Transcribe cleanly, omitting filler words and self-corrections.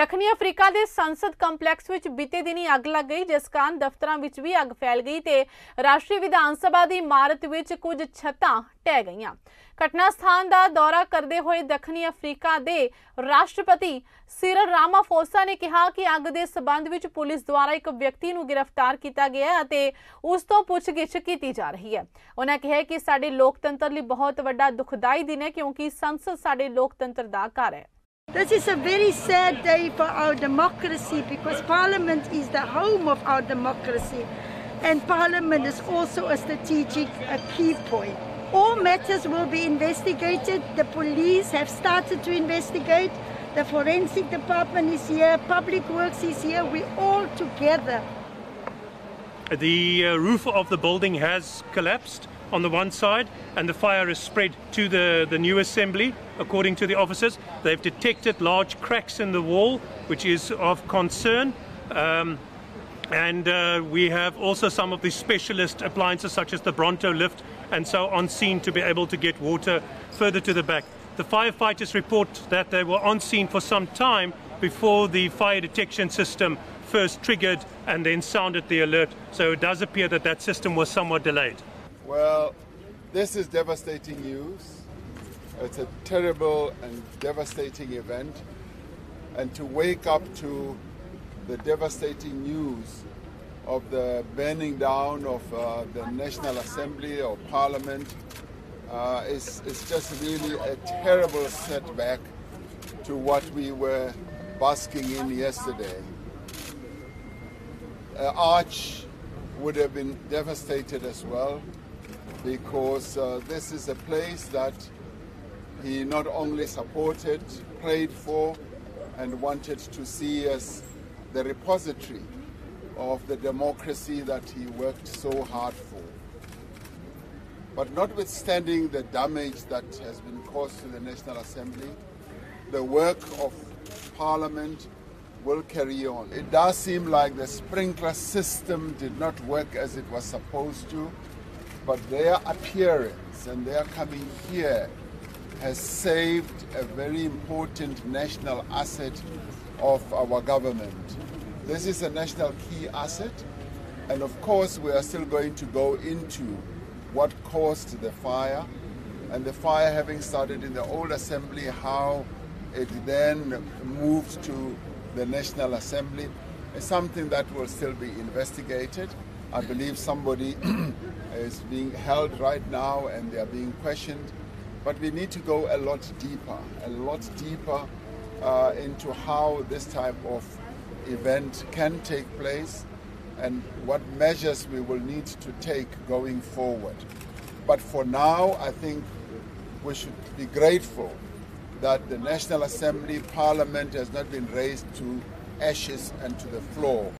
ਦੱਖਣੀ ਅਫਰੀਕਾ ਦੇ ਸੰਸਦ ਕੰਪਲੈਕਸ ਵਿੱਚ ਬੀਤੇ ਦਿਨੀ ਅੱਗ ਲੱਗ ਗਈ, ਜਿਸ ਕਾਰਨ ਦਫ਼ਤਰਾਂ ਵਿੱਚ ਵੀ ਅੱਗ ਫੈਲ ਗਈ ਤੇ ਰਾਸ਼ਟਰੀ ਵਿਧਾਨ ਸਭਾ ਦੀ ਇਮਾਰਤ ਵਿੱਚ ਕੁਝ ਛੱਤਾਂ ਢਹਿ ਗਈਆਂ। ਘਟਨਾ ਸਥਾਨ ਦਾ ਦੌਰਾ ਕਰਦੇ ਹੋਏ ਦੱਖਣੀ ਅਫਰੀਕਾ ਦੇ ਰਾਸ਼ਟਰਪਤੀ ਸਿਰਲ ਰਾਮਾਫੋਸਾ ਨੇ ਕਿਹਾ ਕਿ ਅੱਗ ਦੇ ਸਬੰਧ ਵਿੱਚ ਪੁਲਿਸ ਦੁਆਰਾ ਇੱਕ ਵਿਅਕਤੀ ਨੂੰ ਗ੍ਰਿਫਤਾਰ ਕੀਤਾ ਗਿਆ ਅਤੇ ਉਸ ਤੋਂ ਪੁੱਛਗਿੱਛ ਕੀਤੀ ਜਾ ਰਹੀ ਹੈ। ਉਹਨਾਂ ਕਿਹਾ ਕਿ ਸਾਡੇ ਲੋਕਤੰਤਰ ਲਈ ਬਹੁਤ ਵੱਡਾ ਦੁਖਦਾਈ ਦਿਨ ਹੈ, ਕਿਉਂਕਿ ਸੰਸਦ ਸਾਡੇ ਲੋਕਤੰਤਰ ਦਾ ਘਰ ਹੈ। This is a very sad day for our democracy because Parliament is the home of our democracy and Parliament is also a strategic key point. All matters will be investigated. The police have started to investigate. The forensic department is here. Public Works is here. We're all together. The roof of the building has collapsed on the one side, and the fire has spread to the new assembly. According to the officers, they've detected large cracks in the wall, which is of concern. And we have also some of the specialist appliances, such as the Bronto lift and so on scene, to be able to get water further to the back. The firefighters report that they were on scene for some time before the fire detection system first triggered and then sounded the alert. So it does appear that that system was somewhat delayed. Well, this is devastating news. It's a terrible and devastating event. And to wake up to the devastating news of the burning down of the National Assembly or Parliament is just really a terrible setback to what we were basking in yesterday. Arch would have been devastated as well, because this is a place that he not only supported, prayed for, and wanted to see as the repository of the democracy that he worked so hard for. But notwithstanding the damage that has been caused to the National Assembly, the work of Parliament will carry on. It does seem like the sprinkler system did not work as it was supposed to, but their appearance and their coming here has saved a very important national asset of our government. This is a national key asset, and of course we are still going to go into what caused the fire, and the fire having started in the old assembly, how it then moved to the National Assembly is something that will still be investigated. I believe somebody is being held right now and they are being questioned, but we need to go a lot deeper into how this type of event can take place and what measures we will need to take going forward. But for now, I think we should be grateful that the National Assembly, Parliament has not been razed to ashes and to the floor.